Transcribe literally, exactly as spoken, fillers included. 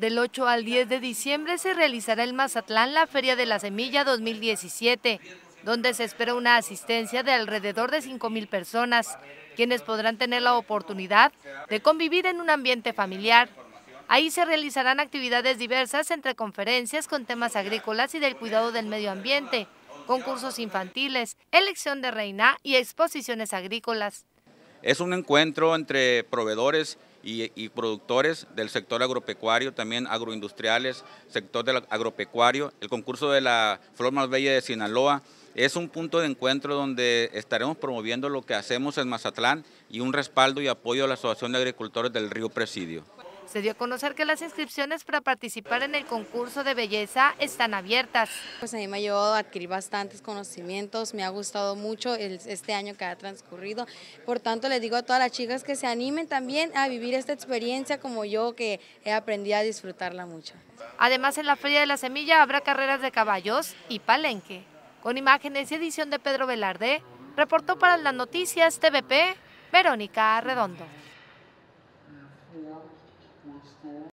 Del ocho al diez de diciembre se realizará en Mazatlán la Feria de la Semilla dos mil diecisiete, donde se espera una asistencia de alrededor de cinco mil personas, quienes podrán tener la oportunidad de convivir en un ambiente familiar. Ahí se realizarán actividades diversas entre conferencias con temas agrícolas y del cuidado del medio ambiente, concursos infantiles, elección de reina y exposiciones agrícolas. Es un encuentro entre proveedores y, y productores del sector agropecuario, también agroindustriales, sector del agropecuario. El concurso de la Flor Más Bella de Sinaloa es un punto de encuentro donde estaremos promoviendo lo que hacemos en Mazatlán y un respaldo y apoyo a la Asociación de Agricultores del Río Presidio. Se dio a conocer que las inscripciones para participar en el concurso de belleza están abiertas. Pues a mí me ha llevado a adquirir bastantes conocimientos, me ha gustado mucho el, este año que ha transcurrido. Por tanto, les digo a todas las chicas que se animen también a vivir esta experiencia como yo, que he aprendido a disfrutarla mucho. Además, en la Feria de la Semilla habrá carreras de caballos y palenque. Con imágenes y edición de Pedro Velarde, reportó para las Noticias T V P, Verónica Redondo.